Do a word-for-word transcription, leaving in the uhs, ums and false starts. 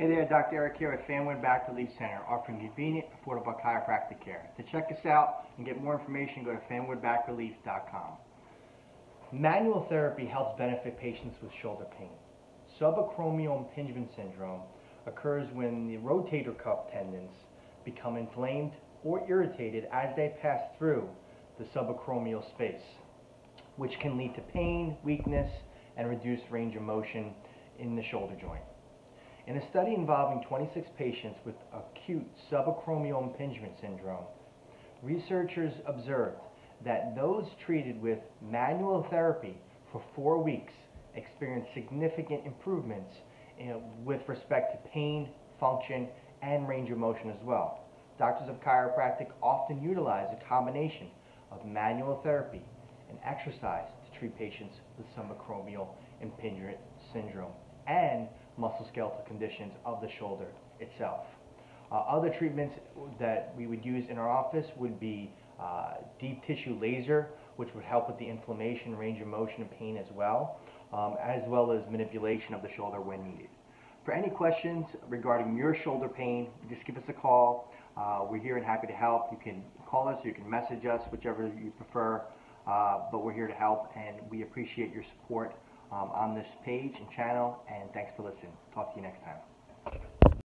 Hey there, Doctor Eric here at Fanwood Back Relief Center, offering convenient, affordable chiropractic care. To check us out and get more information, go to fanwood back relief dot com. Manual therapy helps benefit patients with shoulder pain. Subacromial impingement syndrome occurs when the rotator cuff tendons become inflamed or irritated as they pass through the subacromial space, which can lead to pain, weakness, and reduced range of motion in the shoulder joint. In a study involving twenty-six patients with acute subacromial impingement syndrome, researchers observed that those treated with manual therapy for four weeks experienced significant improvements in, with respect to pain, function, and range of motion as well. Doctors of chiropractic often utilize a combination of manual therapy and exercise to treat patients with subacromial impingement syndrome and musculoskeletal conditions of the shoulder itself. Uh, other treatments that we would use in our office would be uh, deep tissue laser, which would help with the inflammation, range of motion, and pain as well, um, as well as manipulation of the shoulder when needed. For any questions regarding your shoulder pain, just give us a call. Uh, we're here and happy to help. You can call us, you can message us, whichever you prefer, uh, but we're here to help, and we appreciate your support Um, on this page and channel, and thanks for listening. Talk to you next time.